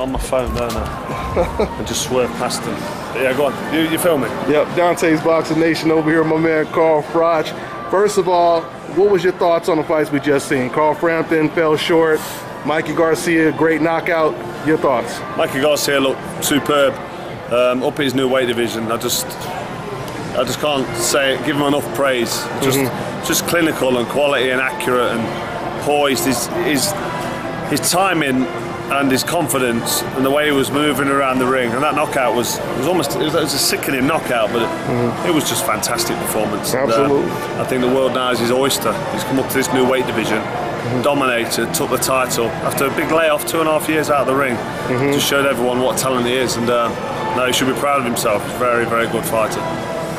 on my phone, don't I? I just swerved past them. But yeah, go on. You filming? Yep. Dontae's Boxing Nation over here. My man Carl Froch. First of all, what was your thoughts on the fights we just seen? Carl Frampton fell short. Mikey Garcia, great knockout. Your thoughts? Mikey Garcia looked superb. Up his new weight division. I just can't say it, give him enough praise. Just clinical and quality and accurate and poised. His timing and his confidence and the way he was moving around the ring, and that knockout was almost a sickening knockout, but it was just fantastic performance. Absolutely. I think the world now is his oyster. He's come up to this new weight division, dominated, took the title after a big layoff, 2.5 years out of the ring. Just showed everyone what talent he is, and no, he should be proud of himself. He's a very, very good fighter.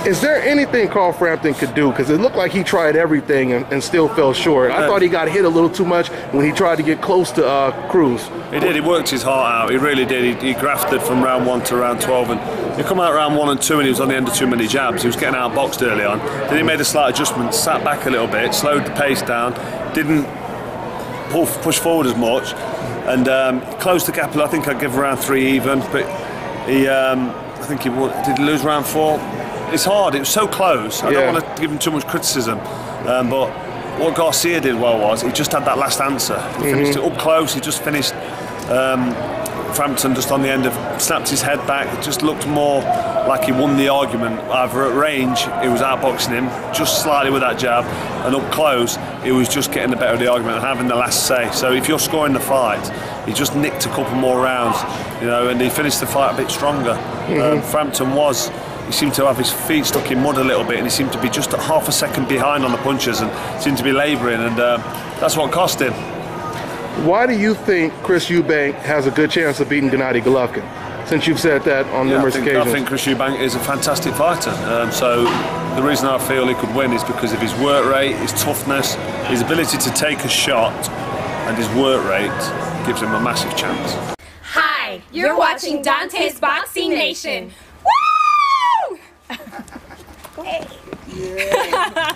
Is there anything Carl Frampton could do? Because it looked like he tried everything and still fell short. I thought he got hit a little too much when he tried to get close to Cruz. He did. He worked his heart out. He really did. He grafted from round 1 to round 12. And he come out round 1 and 2 and he was on the end of too many jabs. He was getting outboxed early on. Then he made a slight adjustment, sat back a little bit, slowed the pace down, didn't push forward as much, and closed the gap. I think I'd give round 3 even. But he, I think he did he lose round 4. It's hard, it was so close. I don't want to give him too much criticism, but what Garcia did well was he just had that last answer. He finished it up close, he just finished Frampton just on the end of, snapped his head back. It just looked more like he won the argument. Either at range, he was outboxing him just slightly with that jab, and up close, he was just getting the better of the argument and having the last say. So if you're scoring the fight, he just nicked a couple more rounds, you know, and he finished the fight a bit stronger. Frampton was. He seemed to have his feet stuck in mud a little bit, and he seemed to be just at half a second behind on the punches and seemed to be labouring, and that's what cost him. Why do you think Chris Eubank has a good chance of beating Gennady Golovkin, since you've said that on numerous occasions? I think Chris Eubank is a fantastic fighter, so the reason I feel he could win is because of his work rate, his toughness, his ability to take a shot, and his work rate gives him a massive chance. Hi, you're watching Dontae's Boxing Nation. Hey. Yeah.